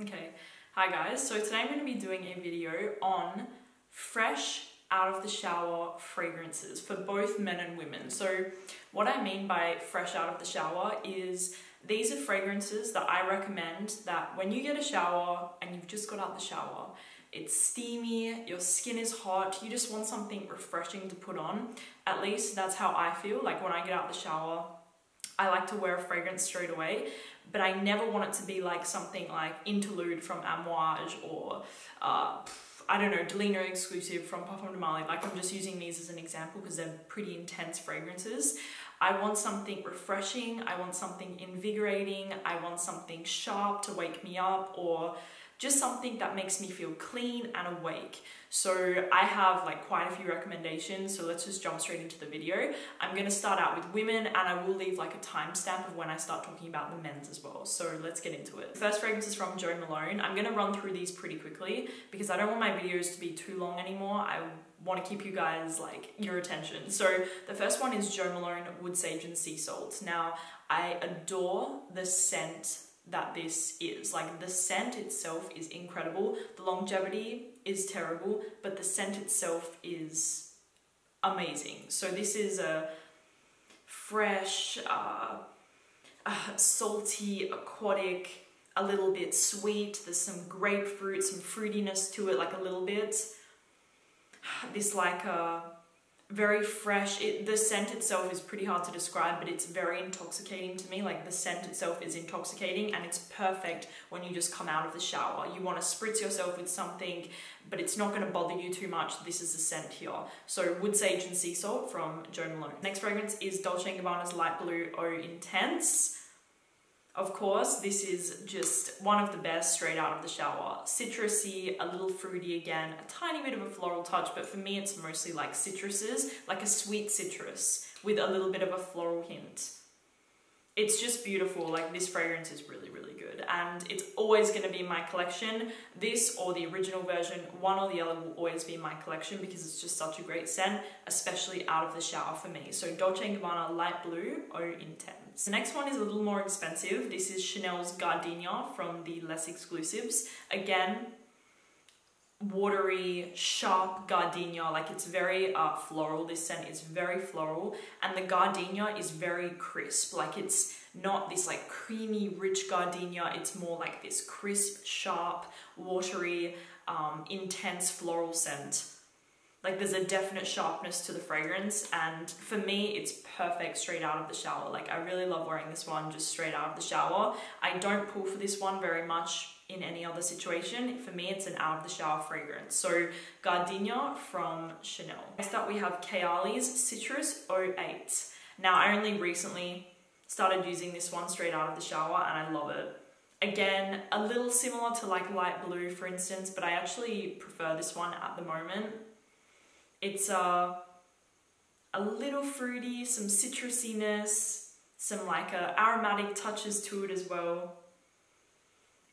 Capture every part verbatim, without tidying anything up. Okay, hi guys, so today I'm going to be doing a video on fresh out of the shower fragrances for both men and women. So what I mean by fresh out of the shower is these are fragrances that I recommend that when you get a shower and you've just got out the shower, it's steamy, your skin is hot, you just want something refreshing to put on. At least that's how I feel, like when I get out the shower, I like to wear a fragrance straight away, but I never want it to be like something like Interlude from Amouage or, uh, I don't know, Delino Exclusive from Parfum de Marquis. Like, I'm just using these as an example because they're pretty intense fragrances. I want something refreshing, I want something invigorating, I want something sharp to wake me up, or just something that makes me feel clean and awake. So I have like quite a few recommendations, so let's just jump straight into the video. I'm gonna start out with women, and I will leave like a timestamp of when I start talking about the men's as well. So let's get into it. The first fragrance is from Jo Malone. I'm gonna run through these pretty quickly because I don't want my videos to be too long anymore. I want to keep you guys, like, your attention. So the first one is Jo Malone Wood Sage and Sea Salt. Now, I adore the scent that this is. Like, the scent itself is incredible. The longevity is terrible, but the scent itself is amazing. So this is a fresh, uh, uh, salty, aquatic, a little bit sweet. There's some grapefruit, some fruitiness to it, like a little bit. This like a uh, very fresh, it, the scent itself is pretty hard to describe, but it's very intoxicating to me. Like, the scent itself is intoxicating, and it's perfect when you just come out of the shower. You want to spritz yourself with something, but it's not going to bother you too much. This is the scent here. So Wood Sage and Sea Salt from Jo Malone. Next fragrance is Dolce and Gabbana's Light Blue Eau Intense. Of course, this is just one of the best straight out of the shower. Citrusy, a little fruity again, a tiny bit of a floral touch, but for me it's mostly like citruses, like a sweet citrus with a little bit of a floral hint. It's just beautiful. Like, this fragrance is really, really good, and it's always going to be in my collection. This or the original version, one or the other will always be in my collection because it's just such a great scent, especially out of the shower for me. So Dolce and Gabbana Light Blue Eau Intense. The next one is a little more expensive. This is Chanel's Gardenia from the Les Exclusives. Again, watery, sharp gardenia. Like, it's very uh, floral. This scent is very floral, and the gardenia is very crisp. Like, it's not this like creamy, rich gardenia. It's more like this crisp, sharp, watery, um, intense floral scent. Like, there's a definite sharpness to the fragrance, and for me, it's perfect straight out of the shower. Like, I really love wearing this one just straight out of the shower. I don't pull for this one very much in any other situation. For me, it's an out of the shower fragrance. So Gardenia from Chanel. Next up, we have Kayali's Citrus oh eight. Now, I only recently started using this one straight out of the shower, and I love it. Again, a little similar to like Light Blue, for instance, but I actually prefer this one at the moment. It's uh, a little fruity, some citrusiness, some like uh, aromatic touches to it as well.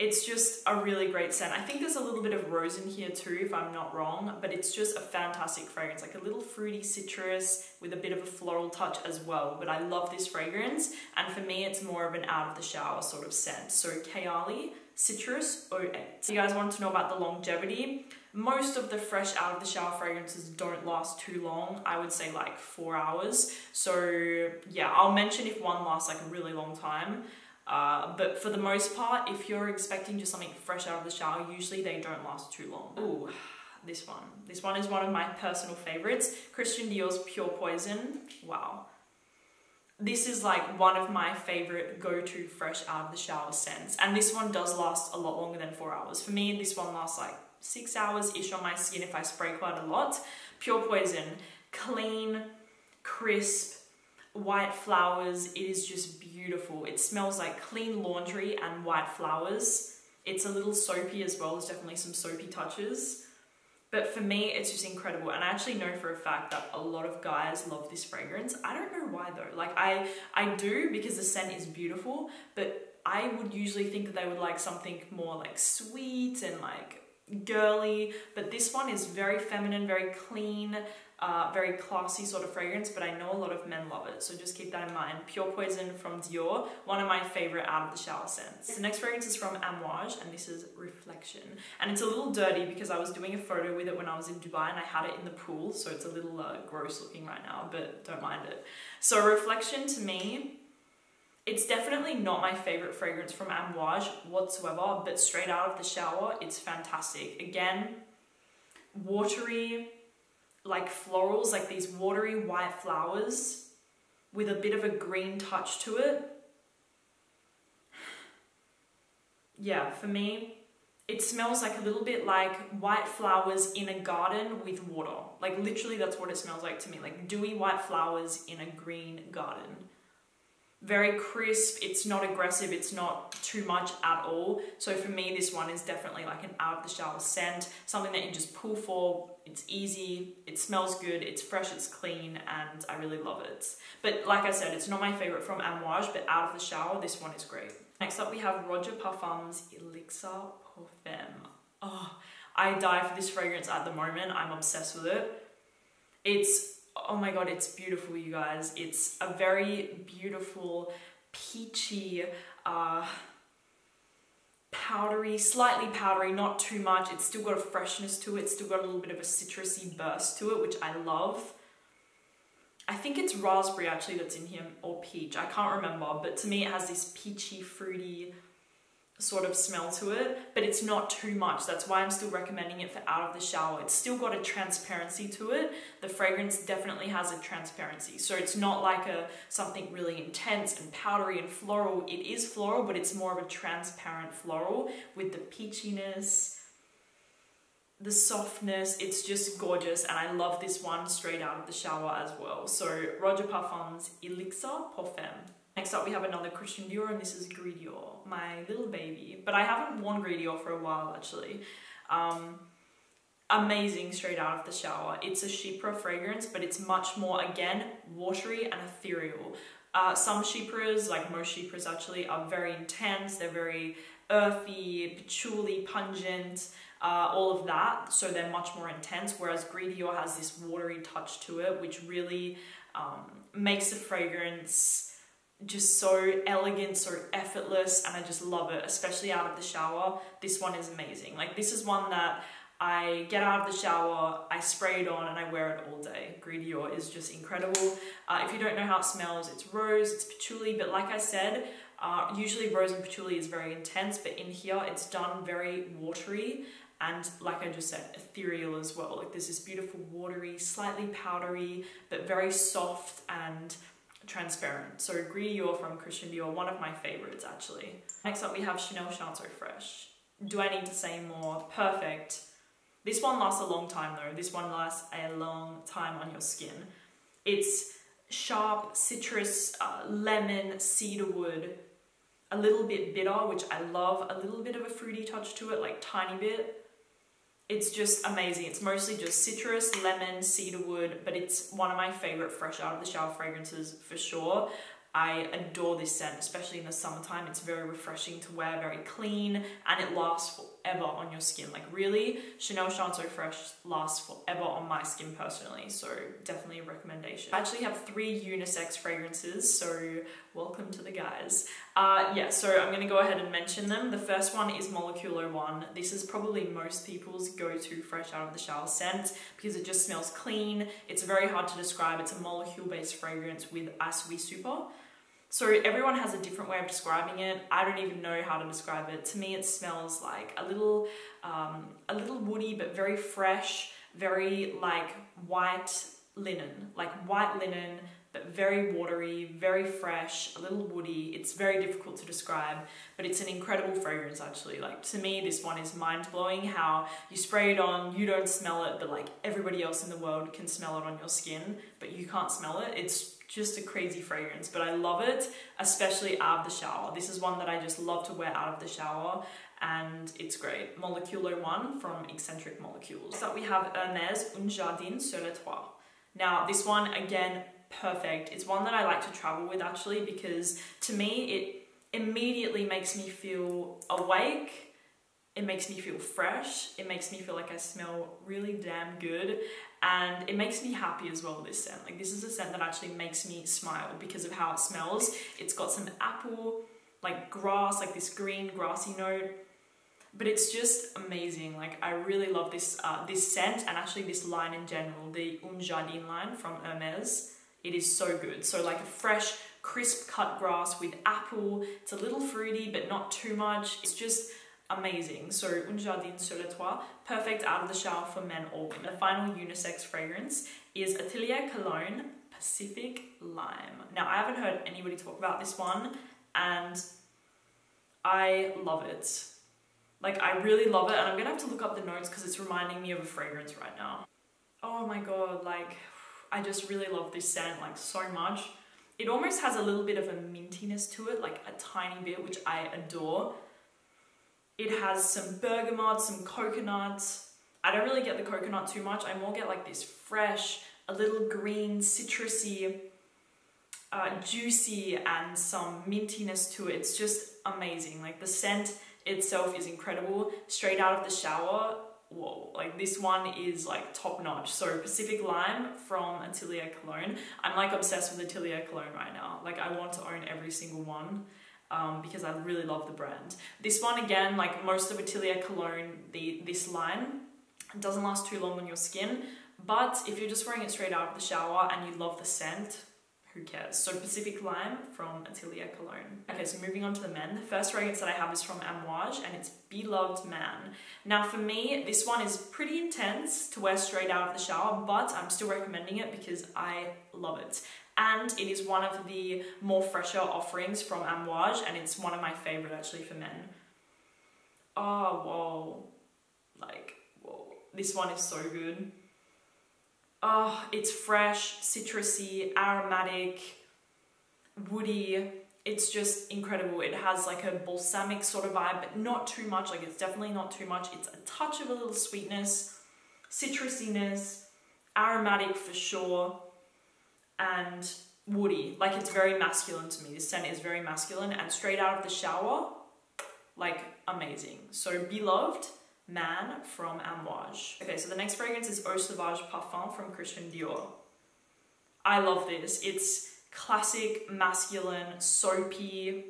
It's just a really great scent. I think there's a little bit of rose in here too, if I'm not wrong, but it's just a fantastic fragrance, like a little fruity citrus with a bit of a floral touch as well. But I love this fragrance, and for me, it's more of an out of the shower sort of scent. So Kayali Citrus oh eight. You guys want to know about the longevity? Most of the fresh out of the shower fragrances don't last too long. I would say like four hours. So yeah, I'll mention if one lasts like a really long time. Uh, but for the most part, if you're expecting just something fresh out of the shower, usually they don't last too long. Ooh, this one. This one is one of my personal favorites. Christian Dior's Pure Poison. Wow. This is like one of my favorite go-to fresh out of the shower scents. And this one does last a lot longer than four hours. For me, this one lasts like six hours-ish on my skin if I spray quite a lot. Pure Poison. Clean, crisp, white flowers. It is just beautiful. It smells like clean laundry and white flowers. It's a little soapy as well. There's definitely some soapy touches. But for me, it's just incredible. And I actually know for a fact that a lot of guys love this fragrance. I don't know why though. Like, I, I do because the scent is beautiful, but I would usually think that they would like something more like sweet and like girly. But this one is very feminine, very clean, uh, very classy sort of fragrance, but I know a lot of men love it, so just keep that in mind. Pure Poison from Dior, one of my favorite out of the shower scents. The next fragrance is from Amouage, and this is Reflection. And it's a little dirty because I was doing a photo with it when I was in Dubai and I had it in the pool, so it's a little uh, gross looking right now, but don't mind it. So Reflection, to me, it's definitely not my favorite fragrance from Amouage whatsoever, but straight out of the shower, it's fantastic. Again, watery, like florals, like these watery white flowers with a bit of a green touch to it. Yeah, for me, it smells like a little bit like white flowers in a garden with water. Like literally that's what it smells like to me, like dewy white flowers in a green garden. Very crisp, it's not aggressive, it's not too much at all. So for me, this one is definitely like an out of the shower scent, something that you just pull for, it's easy, it smells good, it's fresh, it's clean, and I really love it. But like I said, it's not my favorite from Amouage, but out of the shower, this one is great. Next up, we have Roja Parfums Elixir Parfum. Oh, I die for this fragrance at the moment, I'm obsessed with it. It's oh my god, it's beautiful, you guys. It's a very beautiful, peachy, uh, powdery, slightly powdery, not too much. It's still got a freshness to it. It's still got a little bit of a citrusy burst to it, which I love. I think it's raspberry actually that's in here, or peach. I can't remember, but to me it has this peachy, fruity sort of smell to it, but it's not too much. That's why I'm still recommending it for out of the shower. It's still got a transparency to it. The fragrance definitely has a transparency. So it's not like a something really intense and powdery and floral. It is floral, but it's more of a transparent floral with the peachiness, the softness. It's just gorgeous, and I love this one straight out of the shower as well. So Roja Parfums Elixir Parfum. Next up, we have another Christian Dior, and this is Gris Dior, my little baby. But I haven't worn Gris Dior for a while, actually. Um, amazing straight out of the shower. It's a chypre fragrance, but it's much more, again, watery and ethereal. Uh, some chypres, like most chypres actually, are very intense. They're very earthy, patchouli, pungent, uh, all of that. So they're much more intense, whereas Gris Dior has this watery touch to it, which really um, makes the fragrance just so elegant, so effortless, and I just love it, especially out of the shower. This one is amazing. Like, this is one that I get out of the shower, I spray it on, and I wear it all day. Gris Dior is just incredible. Uh, if you don't know how it smells, it's rose, it's patchouli, but like I said, uh, usually rose and patchouli is very intense, but in here it's done very watery, and like I just said, ethereal as well. Like, there's this beautiful watery, slightly powdery, but very soft and transparent. So Gris Dior from Christian Dior, one of my favorites actually. Next up, we have Chanel Chance Eau Fraiche. Do I need to say more? Perfect. This one lasts a long time though. This one lasts a long time on your skin. It's sharp, citrus, uh, lemon, cedarwood, a little bit bitter, which I love, a little bit of a fruity touch to it, like tiny bit. It's just amazing. It's mostly just citrus, lemon, cedarwood, but it's one of my favorite fresh out of the shower fragrances for sure. I adore this scent, especially in the summertime. It's very refreshing to wear, very clean, and it lasts forever on your skin. Like really, Chanel Chance Eau Fraiche lasts forever on my skin personally, so definitely a recommendation. I actually have three unisex fragrances, so welcome to the guys. Uh, yeah, so I'm gonna go ahead and mention them. The first one is Molecule oh one. This is probably most people's go-to fresh out of the shower scent because it just smells clean. It's very hard to describe. It's a molecule-based fragrance with Asui Super. So everyone has a different way of describing it. I don't even know how to describe it. To me, it smells like a little, um, a little woody, but very fresh, very like white linen, like white linen, but very watery, very fresh, a little woody. It's very difficult to describe, but it's an incredible fragrance actually. Like to me, this one is mind-blowing how you spray it on, you don't smell it, but like everybody else in the world can smell it on your skin, but you can't smell it. It's just a crazy fragrance, but I love it, especially out of the shower. This is one that I just love to wear out of the shower, and it's great. Molecule oh one from Eccentric Molecules. So we have Hermes Un Jardin Sur Le Toit. Now this one, again, perfect. It's one that I like to travel with actually because to me it immediately makes me feel awake, it makes me feel fresh, it makes me feel like I smell really damn good, and it makes me happy as well, this scent. Like, this is a scent that actually makes me smile because of how it smells. It's got some apple, like grass, like this green grassy note, but it's just amazing. Like, I really love this uh, this scent, and actually this line in general, the Un Jardin line from Hermes. It is so good. So like a fresh, crisp cut grass with apple. It's a little fruity, but not too much. It's just amazing. So Un Jardin Sur Le Toit, perfect out of the shower for men or women. The final unisex fragrance is Atelier Cologne Pacific Lime. Now, I haven't heard anybody talk about this one, and I love it. Like, I really love it, and I'm gonna have to look up the notes because it's reminding me of a fragrance right now. Oh my god, like, I just really love this scent, like, so much. It almost has a little bit of a mintiness to it, like a tiny bit, which I adore. It has some bergamot, some coconut. I don't really get the coconut too much. I more get like this fresh, a little green, citrusy, uh, juicy, and some mintiness to it. It's just amazing. Like, the scent itself is incredible. Straight out of the shower, whoa, like this one is like top notch. So Pacific Lime from Atelier Cologne. I'm like obsessed with Atelier Cologne right now. Like, I want to own every single one um, because I really love the brand. This one again, like most of Atelier Cologne, the this line doesn't last too long on your skin, but if you're just wearing it straight out of the shower and you love the scent, who cares? So Pacific Lime from Atelier Cologne. Okay, so moving on to the men. The first fragrance that I have is from Amouage, and it's Beloved Man. Now for me, this one is pretty intense to wear straight out of the shower, but I'm still recommending it because I love it. And it is one of the more fresher offerings from Amouage, and it's one of my favorite actually for men. Oh, whoa. Like, whoa. This one is so good. Oh, it's fresh, citrusy, aromatic, woody. It's just incredible. It has like a balsamic sort of vibe, but not too much. Like, it's definitely not too much. It's a touch of a little sweetness, citrusiness, aromatic for sure, and woody. Like, it's very masculine to me. This scent is very masculine, and straight out of the shower, like, amazing. So Beloved Man from Amouage. Okay, so the next fragrance is Eau Sauvage Parfum from Christian Dior. I love this. It's classic, masculine, soapy.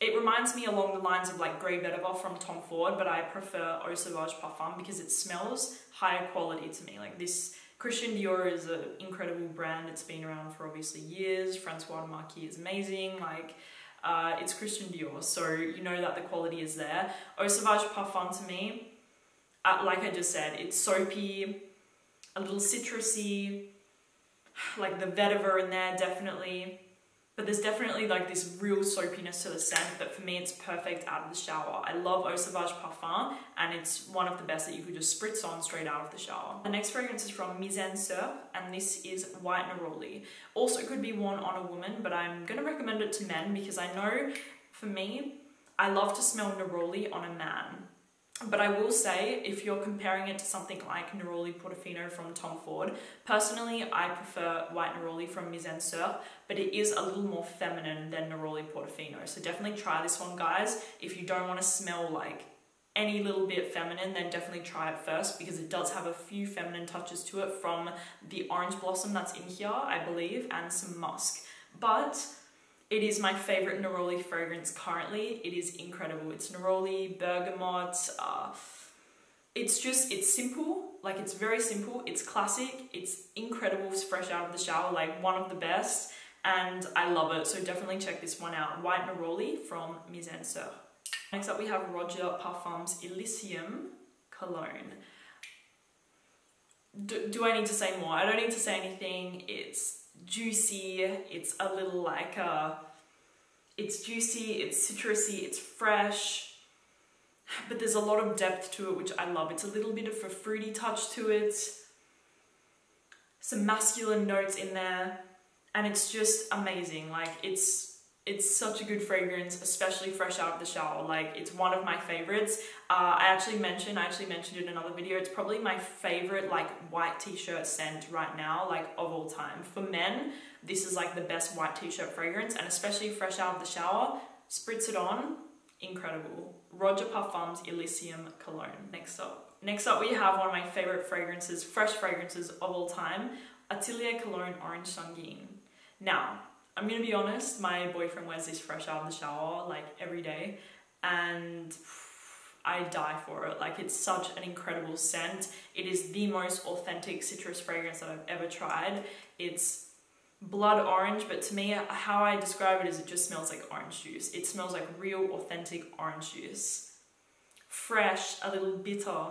It reminds me along the lines of like Grey Vetiver from Tom Ford, but I prefer Eau Sauvage Parfum because it smells higher quality to me. Like, this Christian Dior is an incredible brand. It's been around for obviously years. Francois de Marquis is amazing. Like, uh, it's Christian Dior, so you know that the quality is there. Eau Sauvage Parfum to me, Uh, like I just said, it's soapy, a little citrusy, like the vetiver in there, definitely. But there's definitely like this real soapiness to the scent, but for me it's perfect out of the shower. I love Eau Sauvage Parfum, and it's one of the best that you could just spritz on straight out of the shower. The next fragrance is from Mizensir, and this is White Neroli. Also could be worn on a woman, but I'm going to recommend it to men because I know, for me, I love to smell Neroli on a man. But I will say, if you're comparing it to something like Neroli Portofino from Tom Ford, personally I prefer White Neroli from Mizensir, but it is a little more feminine than Neroli Portofino. So definitely try this one, guys. If you don't want to smell like any little bit feminine, then definitely try it first, because it does have a few feminine touches to it from the orange blossom that's in here, I believe, and some musk. But it is my favorite Neroli fragrance currently. It is incredible. It's Neroli, bergamot. Uh, it's just, it's simple. Like, it's very simple. It's classic. It's incredible, fresh out of the shower. Like, one of the best. And I love it. So definitely check this one out. White Neroli from Mizensir. Next up, we have Roja Parfums Elysium Cologne. Do, do I need to say more? I don't need to say anything. It's juicy, it's a little like a, it's juicy, it's citrusy, it's fresh, but there's a lot of depth to it, which I love. It's a little bit of a fruity touch to it, some masculine notes in there, and it's just amazing. Like, it's it's such a good fragrance, especially fresh out of the shower. Like, it's one of my favorites. Uh, I actually mentioned, I actually mentioned in another video, it's probably my favorite like white t-shirt scent right now, like of all time. For men, this is like the best white t-shirt fragrance, and especially fresh out of the shower, spritz it on, incredible. Roja Parfums Elysium Cologne. Next up. Next up we have one of my favorite fragrances, fresh fragrances of all time, Atelier Cologne Orange Sanguine. Now, I'm gonna be honest, my boyfriend wears this fresh out of the shower, like every day, and I die for it. Like, it's such an incredible scent. It is the most authentic citrus fragrance that I've ever tried. It's blood orange, but to me, how I describe it is it just smells like orange juice. It smells like real, authentic orange juice. Fresh, a little bitter.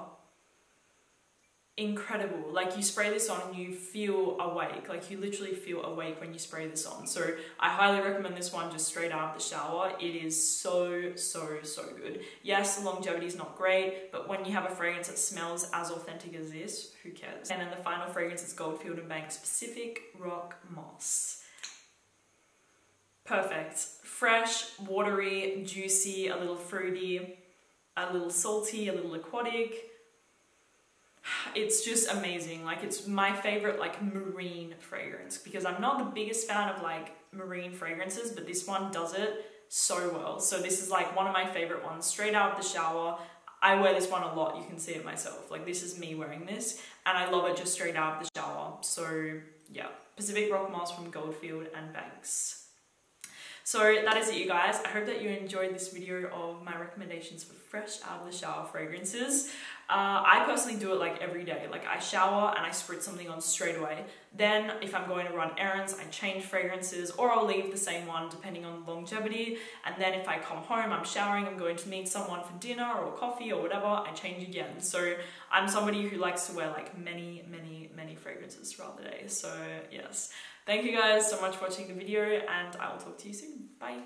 Incredible. Like, you spray this on, you feel awake. Like, you literally feel awake when you spray this on. So I highly recommend this one just straight out of the shower. It is so, so, so good. Yes, the longevity is not great, but when you have a fragrance that smells as authentic as this, who cares? And then the final fragrance is Goldfield and Banks Pacific Rock Moss. Perfect. Fresh, watery, juicy, a little fruity, a little salty, a little aquatic. It's just amazing. Like, it's my favorite, like, marine fragrance, because I'm not the biggest fan of, like, marine fragrances, but this one does it so well. So this is, like, one of my favorite ones straight out of the shower. I wear this one a lot. You can see it myself. Like, this is me wearing this, and I love it just straight out of the shower. So yeah, Pacific Rock Moss from Goldfield and Banks. So that is it, you guys. I hope that you enjoyed this video of my recommendations for fresh out of the shower fragrances. Uh, I personally do it like every day. Like, I shower and I spritz something on straight away. Then if I'm going to run errands, I change fragrances, or I'll leave the same one depending on longevity. And then if I come home, I'm showering, I'm going to meet someone for dinner or coffee or whatever, I change again. So I'm somebody who likes to wear like many, many, many fragrances throughout the day. So yes. Thank you guys so much for watching the video, and I will talk to you soon. Bye!